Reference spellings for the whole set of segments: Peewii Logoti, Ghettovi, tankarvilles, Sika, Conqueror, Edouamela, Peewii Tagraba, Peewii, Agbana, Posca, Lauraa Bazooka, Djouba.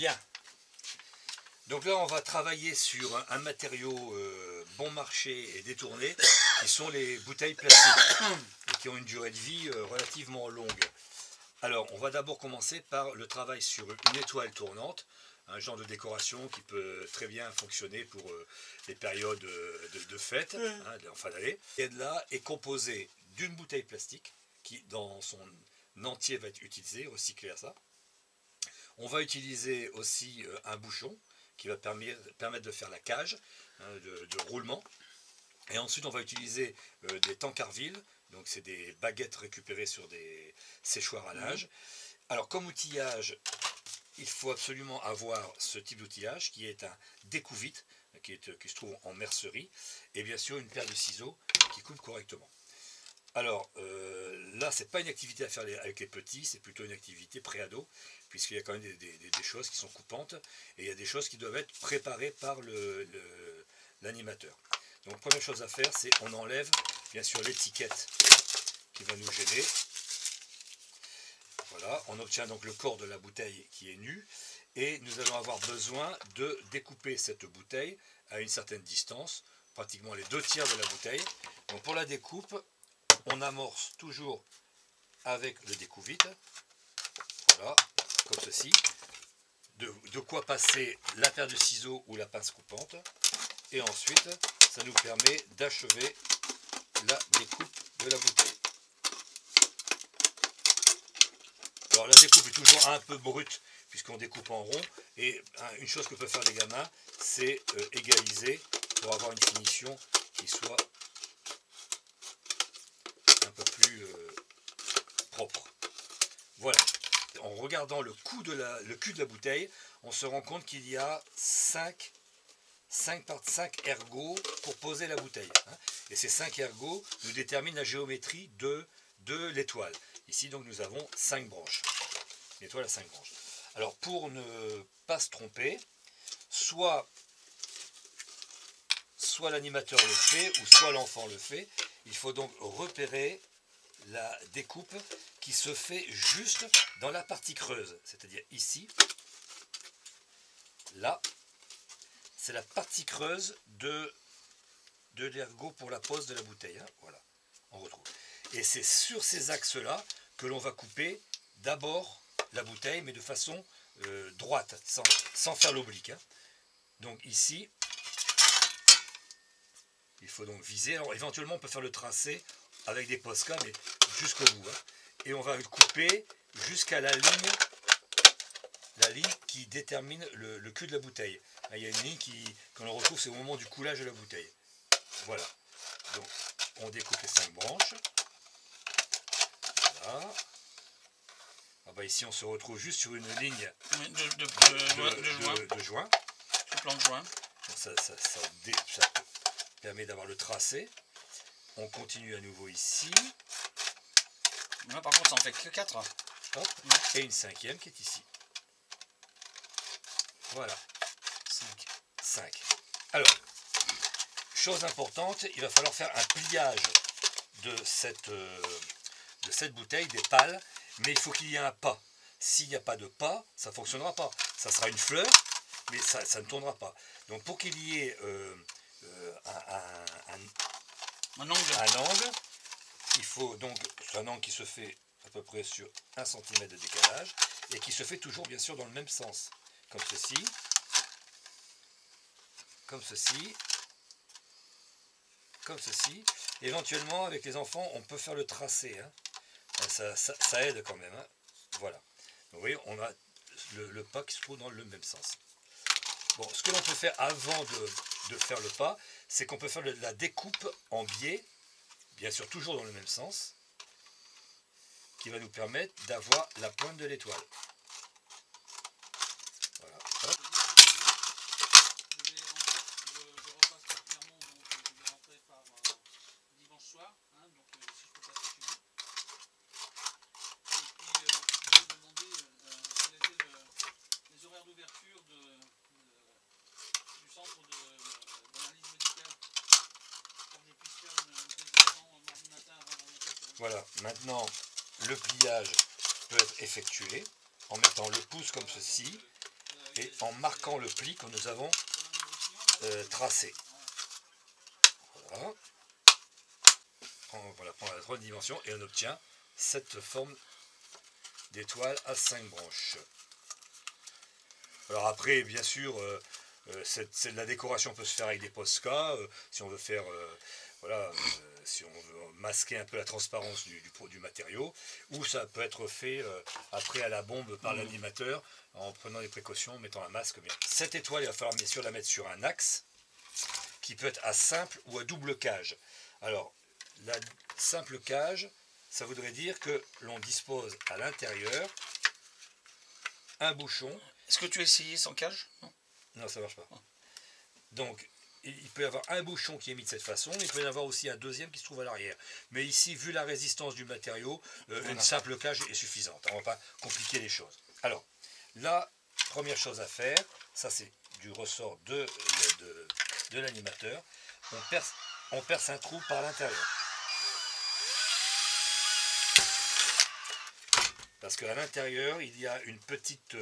Bien. Donc là, on va travailler sur un matériau bon marché et détourné, qui sont les bouteilles plastiques, et qui ont une durée de vie relativement longue. Alors, on va d'abord commencer par le travail sur une étoile tournante, un genre de décoration qui peut très bien fonctionner pour les périodes de fête, hein, en fin d'année. Cette là est composée d'une bouteille plastique, qui dans son entier va être utilisée, recyclée à ça. On va utiliser aussi un bouchon qui va permettre de faire la cage hein, de roulement. Et ensuite, on va utiliser des tankarvilles. Donc, c'est des baguettes récupérées sur des séchoirs à linge. Alors, comme outillage, il faut absolument avoir ce type d'outillage qui est un découvite, qui se trouve en mercerie. Et bien sûr, une paire de ciseaux qui coupe correctement. Alors là, c'est pas une activité à faire avec les petits, c'est plutôt une activité pré-ado, puisqu'il y a quand même des choses qui sont coupantes, et il y a des choses qui doivent être préparées par l'animateur. Donc première chose à faire, c'est on enlève bien sûr l'étiquette qui va nous gêner. Voilà, on obtient donc le corps de la bouteille qui est nu, et nous allons avoir besoin de découper cette bouteille à une certaine distance, pratiquement les 2/3 de la bouteille. Donc pour la découpe, on amorce toujours avec le découvite, voilà, comme ceci, de quoi passer la paire de ciseaux ou la pince coupante, et ensuite ça nous permet d'achever la découpe de la bouteille. Alors la découpe est toujours un peu brute puisqu'on découpe en rond, et une chose que peuvent faire les gamins, c'est égaliser pour avoir une finition qui soit plus propre. Voilà. En regardant le cul de la bouteille, on se rend compte qu'il y a 5 ergots pour poser la bouteille. Hein. Et ces 5 ergots nous déterminent la géométrie de l'étoile. Ici, donc, nous avons 5 branches. Une étoile à 5 branches. Alors, pour ne pas se tromper, soit l'animateur le fait, ou soit l'enfant le fait, il faut donc repérer la découpe qui se fait juste dans la partie creuse, c'est-à-dire ici, là, c'est la partie creuse de l'ergot pour la pose de la bouteille, hein, voilà, on retrouve. Et c'est sur ces axes-là que l'on va couper d'abord la bouteille, mais de façon droite, sans faire l'oblique. Hein. Donc ici, il faut donc viser. Alors éventuellement, on peut faire le tracé avec des Posca, mais jusqu'au bout. Hein. Et on va le couper jusqu'à la ligne qui détermine le cul de la bouteille. Là, il y a une ligne qu'on retrouve, c'est au moment du coulage de la bouteille. Voilà. Donc, on découpe les 5 branches. Voilà. Ah bah ici, on se retrouve juste sur une ligne de joint. Le plan de joint. Donc, ça permet d'avoir le tracé. On continue à nouveau ici. Là, par contre, ça en fait que 4. Hop. Ouais. Et une 5e qui est ici. Voilà. 5. Alors, chose importante, il va falloir faire un pliage de cette bouteille, des pales, mais il faut qu'il y ait un pas. S'il n'y a pas de pas, ça ne fonctionnera pas. Ça sera une fleur, mais ça ne tournera pas. Donc, pour qu'il y ait un angle, il faut donc, c'est un angle qui se fait à peu près sur 1 cm de décalage, et qui se fait toujours bien sûr dans le même sens, comme ceci. Éventuellement avec les enfants on peut faire le tracé, hein. ça aide quand même, hein. Voilà, donc, vous voyez on a le pas qui se trouve dans le même sens. Bon, ce que l'on peut faire avant de faire le pas, c'est qu'on peut faire de la découpe en biais, bien sûr toujours dans le même sens, qui va nous permettre d'avoir la pointe de l'étoile. Voilà. Hop. Je repasse par Clermont, donc je vais rentrer par dimanche soir, hein, donc si je peux passer chez vous. Et puis je vais demander quels étaient les horaires d'ouverture du centre d'analyse médicale pour que je puisse faire une présentation mardi matin avant de rentrer. Voilà, maintenant le pliage peut être effectué en mettant le pouce comme ceci côté en marquant le pli que nous avons tracé. Voilà. On la prend à la troisième dimension et on obtient cette forme d'étoile à 5 branches. Alors après, bien sûr, la décoration peut se faire avec des Posca, si on veut faire, si on veut masquer un peu la transparence du matériau, ou ça peut être fait après à la bombe par l'animateur, en prenant des précautions, en mettant un masque. Bien. Cette étoile, il va falloir bien sûr la mettre sur un axe, qui peut être à simple ou à double cage. Alors, la simple cage, ça voudrait dire que l'on dispose à l'intérieur un bouchon. Est-ce que tu as essayé sans cage? Non, non, ça ne marche pas. Donc, il peut y avoir un bouchon qui est mis de cette façon, mais il peut y avoir aussi un deuxième qui se trouve à l'arrière. Mais ici, vu la résistance du matériau, une simple cage est suffisante. On ne va pas compliquer les choses. Alors, la première chose à faire, ça c'est du ressort de l'animateur, on perce un trou par l'intérieur. Parce qu'à l'intérieur, il y a une petite,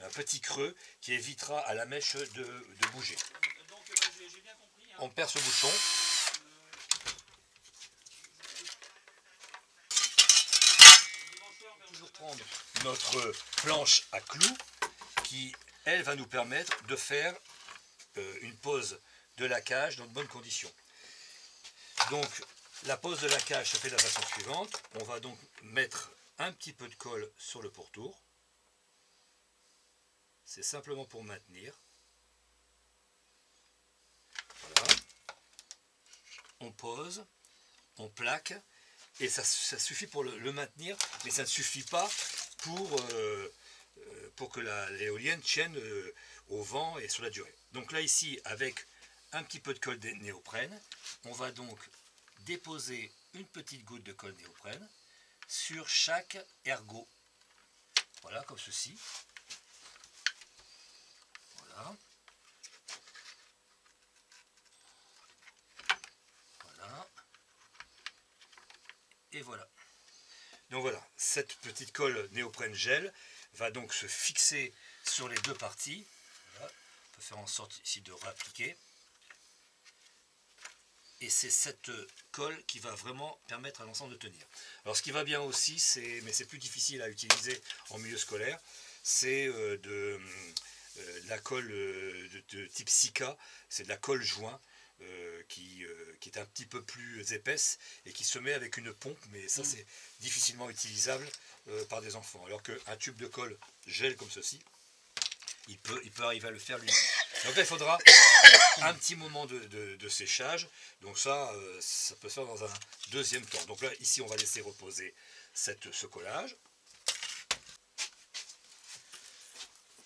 un petit creux qui évitera à la mèche de bouger. Donc, j'ai bien compris, hein. On perce le bouchon. On va toujours prendre notre planche à clous qui, elle, va nous permettre de faire une pose de la cage dans de bonnes conditions. Donc, la pose de la cage se fait de la façon suivante. On va donc mettre un petit peu de colle sur le pourtour, c'est simplement pour maintenir. Voilà. On pose, on plaque, et ça suffit pour le maintenir, mais ça ne suffit pas pour que l'éolienne tienne au vent et sur la durée. Donc là ici, avec un petit peu de colle néoprène, on va donc déposer une petite goutte de colle néoprène sur chaque ergot, voilà, comme ceci, voilà, voilà, et voilà. Donc voilà, cette petite colle néoprène gel va donc se fixer sur les deux parties, voilà. On peut faire en sorte ici de réappliquer, et c'est cette colle qui va vraiment permettre à l'ensemble de tenir. Alors ce qui va bien aussi, mais c'est plus difficile à utiliser en milieu scolaire, c'est de la colle de type Sika, c'est de la colle joint qui est un petit peu plus épaisse et qui se met avec une pompe, mais ça c'est difficilement utilisable par des enfants, alors qu'un tube de colle gel comme ceci, il peut arriver à le faire lui-même. Donc là, il faudra un petit moment de séchage. Donc ça, ça peut se faire dans un deuxième temps. Donc là, ici, on va laisser reposer ce collage.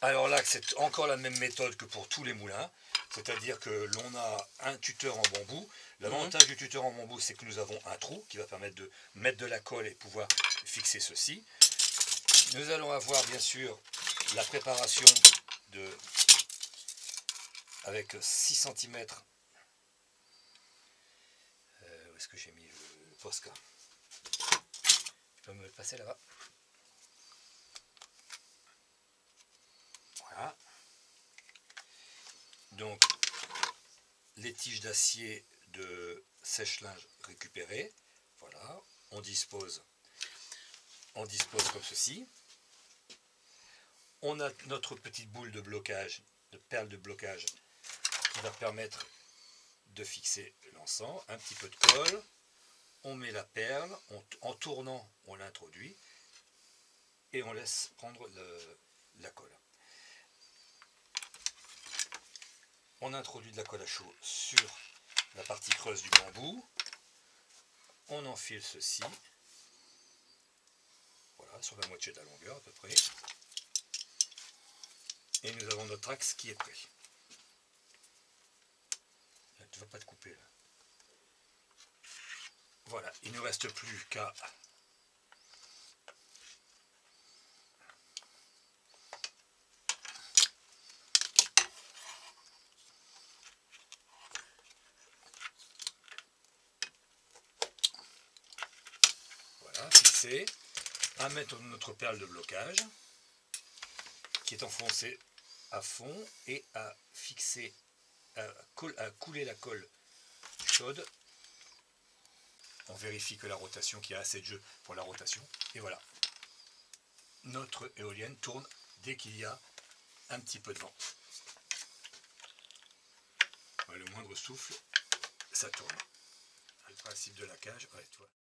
Alors là, c'est encore la même méthode que pour tous les moulins. C'est-à-dire que l'on a un tuteur en bambou. L'avantage du tuteur en bambou, c'est que nous avons un trou qui va permettre de mettre de la colle et pouvoir fixer ceci. Nous allons avoir, bien sûr, la préparation avec 6 cm, où est-ce que j'ai mis le Posca? Je peux me le passer là-bas. Voilà. Donc, les tiges d'acier de sèche-linge récupérées. Voilà, on dispose comme ceci. On a notre petite boule de blocage, de perles de blocage, qui va permettre de fixer l'ensemble. Un petit peu de colle, on met la perle, en tournant on l'introduit et on laisse prendre la colle. On introduit de la colle à chaud sur la partie creuse du bambou, on enfile ceci, voilà, sur la moitié de la longueur à peu près. Et nous avons notre axe qui est prêt. Là, tu ne vas pas te couper là. Voilà, il ne reste plus qu'à fixer, à mettre notre perle de blocage qui est enfoncée à fond et à fixer, à couler la colle chaude. On vérifie que la rotation, qu'il y a assez de jeu pour la rotation. Et voilà, notre éolienne tourne dès qu'il y a un petit peu de vent. Le moindre souffle, ça tourne. Le principe de la cage, ouais, tu vois.